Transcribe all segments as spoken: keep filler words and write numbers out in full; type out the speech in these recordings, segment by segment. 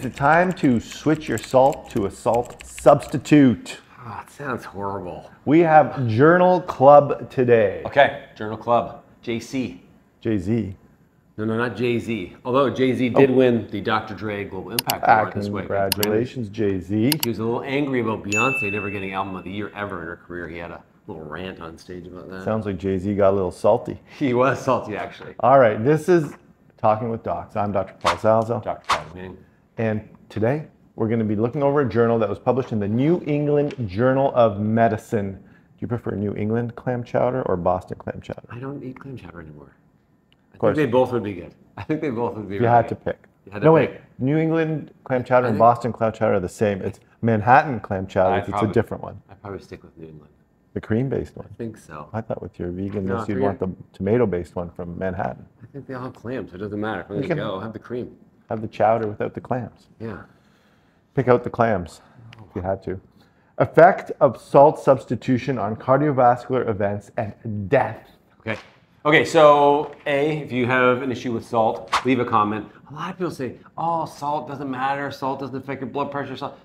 Is it time to switch your salt to a salt substitute? Oh, it sounds horrible. We have Journal Club today. Okay, Journal Club. J C. Jay-Z. No, no, not Jay-Z. Although Jay-Z did oh. win the Doctor Dre Global Impact Award this week. Congratulations, Jay-Z. He was a little angry about Beyoncé never getting Album of the Year ever in her career. He had a little rant on stage about that. Sounds like Jay-Z got a little salty. He was salty, actually. All right, this is Talking with Docs. I'm Doctor Paul Salza. Doctor Paul Salza. And today, we're going to be looking over a journal that was published in the New England Journal of Medicine. Do you prefer New England clam chowder or Boston clam chowder? I don't eat clam chowder anymore. I think they both would be good. I think they both would be good. You had to pick. No, wait. New England clam chowder and Boston clam chowder are the same. It's Manhattan clam chowder. It's a different one. I'd probably stick with New England. The cream-based one. I think so. I thought with your veganness, you'd want the tomato-based one from Manhattan. I think they all have clams. It doesn't matter. There you go. Have the cream. Have the chowder without the clams. Yeah. Pick out the clams if you had to. Effect of salt substitution on cardiovascular events and death. Okay. Okay, so A, if you have an issue with salt, leave a comment. A lot of people say, oh, salt doesn't matter. Salt doesn't affect your blood pressure. Salt.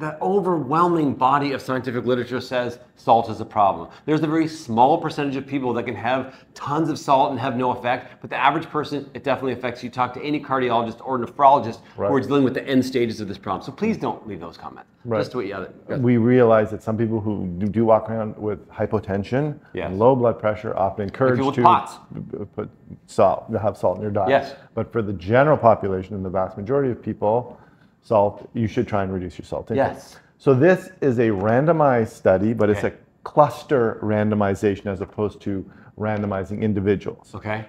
The overwhelming body of scientific literature says salt is a problem. There's a very small percentage of people that can have tons of salt and have no effect, but the average person, it definitely affects you. Talk to any cardiologist or nephrologist right. who are dealing with the end stages of this problem. So please don't leave those comments. Right. Just do it. Yeah, yeah. We realize that some people who do walk around with hypotension yes. and low blood pressure often encourage people with to pots. put salt, have salt in your diet. Yes. But for the general population and the vast majority of people, salt, you should try and reduce your salt intake. Yes. So this is a randomized study, but okay. it's a cluster randomization as opposed to randomizing individuals. Okay.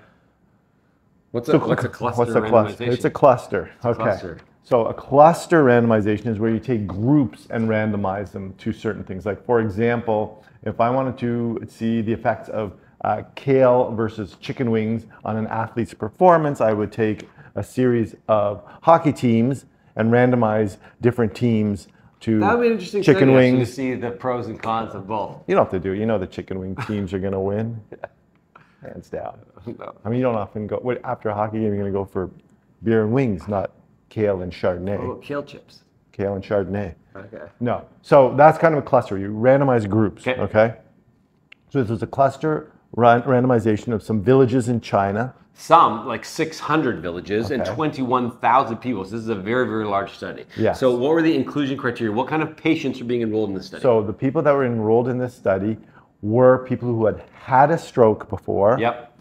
What's a, so, what's a cluster what's a randomization? Cluster? It's a cluster. It's a okay. cluster. So a cluster randomization is where you take groups and randomize them to certain things. Like, for example, if I wanted to see the effects of uh, kale versus chicken wings on an athlete's performance, I would take a series of hockey teams and randomize different teams to that would be an interesting chicken study, wings. To see the pros and cons of both. You don't have to do it. You know the chicken wing teams are going to win. Yeah. Hands down. No. I mean, you don't often go, what, after a hockey game, you're going to go for beer and wings, not kale and Chardonnay. Oh, kale chips. Kale and Chardonnay. Okay. No. So that's kind of a cluster. You randomize groups, okay? okay? So this was a cluster ran randomization of some villages in China. Some, like six hundred villages okay. and twenty-one thousand people. So this is a very, very large study. Yes. So what were the inclusion criteria? What kind of patients are being enrolled in this study? So the people that were enrolled in this study were people who had had a stroke before yep.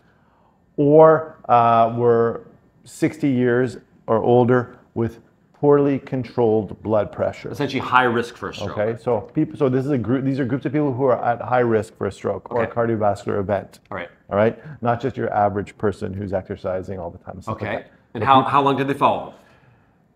or uh, were sixty years or older with poorly controlled blood pressure. Essentially high risk for a stroke. Okay, so people, so this is a group, these are groups of people who are at high risk for a stroke okay. or a cardiovascular event. All right. All right, not just your average person who's exercising all the time. Okay, like and but how, people, how long did they follow them?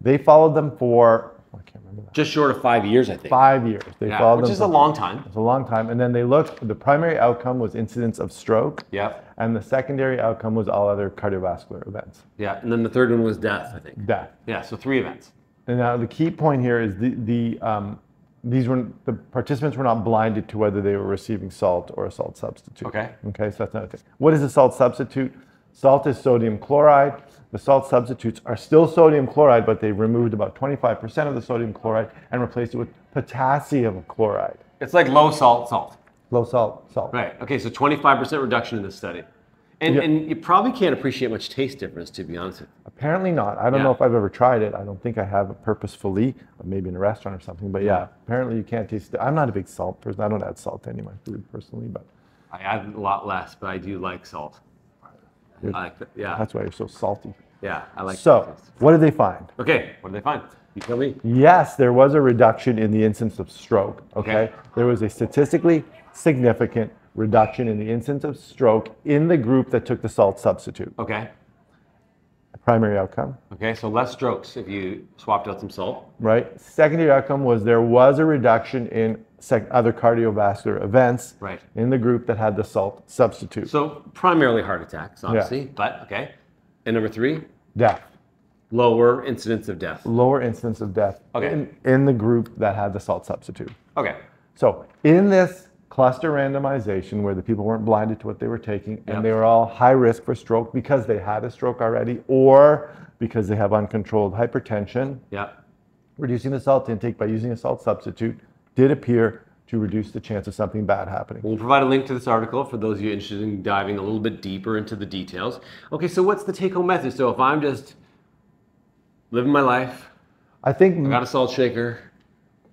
They followed them for, I can't remember that. Just short of five years, I think. Five years. They yeah, followed which them is for, a long time. It's a long time. And then they looked, the primary outcome was incidence of stroke. Yeah. And the secondary outcome was all other cardiovascular events. Yeah, and then the third one was death, I think. Death. Yeah, so three events. And now the key point here is the, the um, these were, the participants were not blinded to whether they were receiving salt or a salt substitute. Okay. Okay, so that's another thing. What is a salt substitute? Salt is sodium chloride. The salt substitutes are still sodium chloride, but they've removed about twenty-five percent of the sodium chloride and replaced it with potassium chloride. It's like low salt salt. Low salt salt. Right, okay, so twenty-five percent reduction in this study. And, yep. and you probably can't appreciate much taste difference, to be honest with you. Apparently not. I don't yeah. know if I've ever tried it. I don't think I have purposefully, maybe in a restaurant or something. But yeah, yeah. apparently you can't taste it. I'm not a big salt person. I don't add salt to any of my food personally. But I add a lot less, but I do like salt. I like that. Yeah. That's why you're so salty. Yeah, I like So, what did they find? Okay, what did they find? You tell me. Yes, there was a reduction in the incidence of stroke. Okay. okay. There was a statistically significant reduction in the incidence of stroke in the group that took the salt substitute. Okay. Primary outcome. Okay, so less strokes if you swapped out some salt. Right. Secondary outcome was there was a reduction in sec other cardiovascular events right. in the group that had the salt substitute. So primarily heart attacks, obviously, yeah. but okay. And number three? Death. Lower incidence of death. Lower incidence of death okay. in, in the group that had the salt substitute. Okay. So in this cluster randomization where the people weren't blinded to what they were taking, and yep. they were all high risk for stroke because they had a stroke already or because they have uncontrolled hypertension. Yeah. Reducing the salt intake by using a salt substitute did appear to reduce the chance of something bad happening. We'll provide a link to this article for those of you interested in diving a little bit deeper into the details. Okay, so what's the take-home message? So if I'm just living my life, I think I got a salt shaker.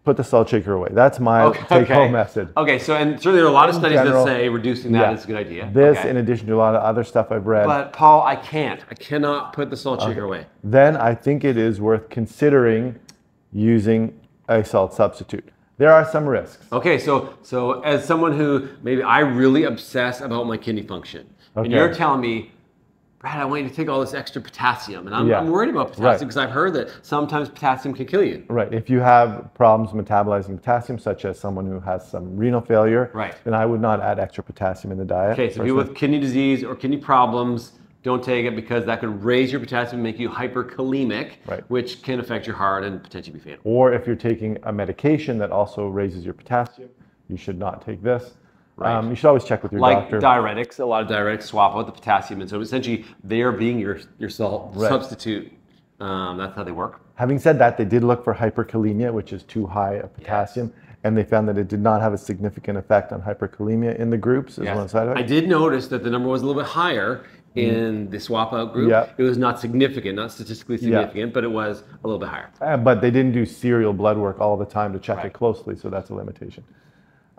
Put the salt shaker away. That's my okay, take-home okay. message. Okay, so and certainly there are a lot of studies general, that say reducing that yeah, is a good idea. This, okay. in addition to a lot of other stuff I've read. But Paul, I can't. I cannot put the salt okay. shaker away. Then I think it is worth considering using a salt substitute. There are some risks. Okay, so so as someone who maybe I really obsess about my kidney function, okay. and you're telling me, Brad, I want you to take all this extra potassium, and I'm, yeah. I'm worried about potassium right. because I've heard that sometimes potassium can kill you. Right. If you have problems metabolizing potassium, such as someone who has some renal failure, right. then I would not add extra potassium in the diet. Okay, so personally. If you're with kidney disease or kidney problems, don't take it because that could raise your potassium and make you hyperkalemic, right. which can affect your heart and potentially be fatal. Or if you're taking a medication that also raises your potassium, you should not take this. Right. Um, you should always check with your like doctor. Like diuretics, a lot of diuretics swap out the potassium, and so essentially they are being your, your salt right. substitute. Um, that's how they work. Having said that, they did look for hyperkalemia, which is too high of potassium, yes. and they found that it did not have a significant effect on hyperkalemia in the groups as yes. one side effect. I did notice that the number was a little bit higher in the swap out group. Yep. It was not significant, not statistically significant, yep. but it was a little bit higher. Uh, but they didn't do serial blood work all the time to check right. it closely, so that's a limitation.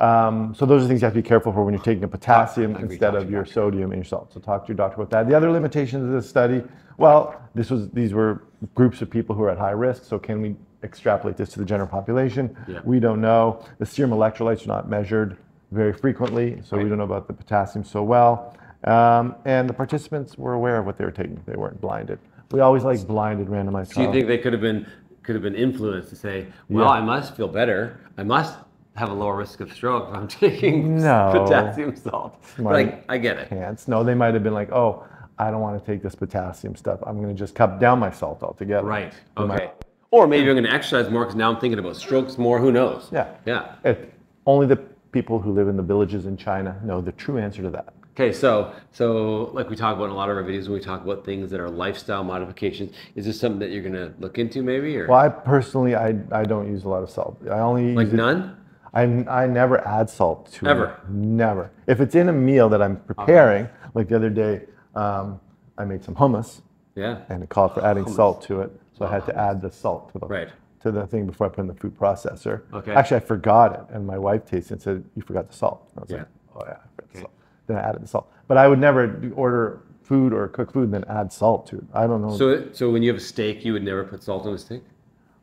Um, so those are things you have to be careful for when you're taking a potassium agree, instead of your doctor. sodium and your salt. So talk to your doctor about that. The other limitations of this study, well, this was these were groups of people who are at high risk, so can we extrapolate this to the general population? Yeah. We don't know. The serum electrolytes are not measured very frequently, so right. we don't know about the potassium so well. Um, and the participants were aware of what they were taking. They weren't blinded. We always like blinded randomized trials. Do you think they could have been could have been influenced to say, well, yeah. I must feel better. I must have a lower risk of stroke if I'm taking no, potassium salt. But I, I get it. Chance. No, they might have been like, oh, I don't want to take this potassium stuff. I'm going to just cut down my salt altogether. Right. Okay. My... Or maybe I'm going to exercise more because now I'm thinking about strokes more. Who knows? Yeah. Yeah. It, only the people who live in the villages in China know the true answer to that. Okay, so so like we talk about in a lot of our videos when we talk about things that are lifestyle modifications, is this something that you're gonna look into maybe? Or? Well, I personally, I I don't use a lot of salt. I only like use none. It, I I never add salt to ever. It. Never. If it's in a meal that I'm preparing, okay. like the other day, um, I made some hummus. Yeah. And it called for adding hummus. salt to it, so oh, I had to hummus. add the salt to the right. to the thing before I put in the food processor. Okay. Actually, I forgot it, and my wife tasted it and said, "You forgot the salt." I was yeah. like, "Oh yeah, I forgot okay. the salt." Then I added the salt. But I would never order food or cook food and then add salt to it. I don't know. So so when you have a steak, you would never put salt on a steak?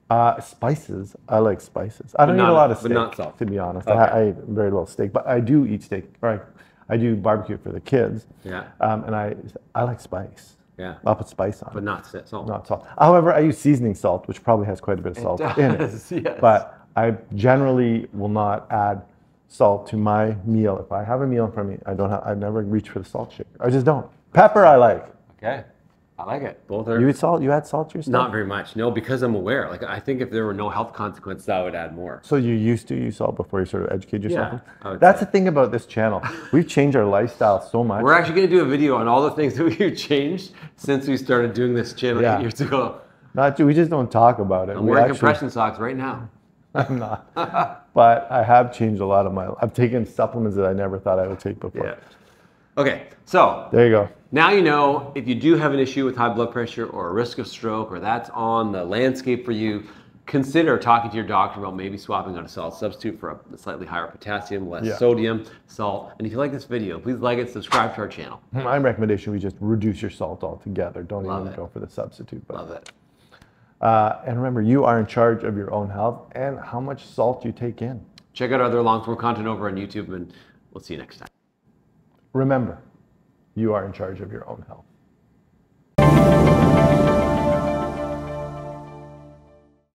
Uh, spices. I like spices. I don't but eat not, a lot of steak, but not salt. To be honest. Okay. I, I eat very little steak, but I do eat steak. Or I, I do barbecue for the kids. Yeah. Um, and I, I like spice. Yeah. I'll put spice on but it. But not salt. Not salt. However, I use seasoning salt, which probably has quite a bit of salt it does, in it. Yes. But I generally will not add salt to my meal. If I have a meal in front of me, I don't have, I never reach for the salt shaker. I just don't. Pepper I like. Okay. I like it. Both are. You eat salt? You add salt to your stuff? Not very much. No, because I'm aware. Like I think if there were no health consequences, I would add more. So you used to use salt before you sort of educated yourself? Yeah. That's the thing about this channel. We've changed our lifestyle so much. We're actually going to do a video on all the things that we've changed since we started doing this channel yeah. eight years ago. Not we just don't talk about it. I'm we wearing actually... compression socks right now. I'm not. But I have changed a lot of my life. I've taken supplements that I never thought I would take before. Yeah. Okay, so. There you go. Now you know if you do have an issue with high blood pressure or a risk of stroke or that's on the landscape for you, consider talking to your doctor about maybe swapping out a salt substitute for a slightly higher potassium, less yeah. sodium, salt. And if you like this video, please like it, subscribe to our channel. My recommendation we just reduce your salt altogether. Don't Love even it. go for the substitute. But. Love it. Uh, and remember, you are in charge of your own health and how much salt you take in. Check out our other long-form content over on YouTube, and we'll see you next time. Remember, you are in charge of your own health.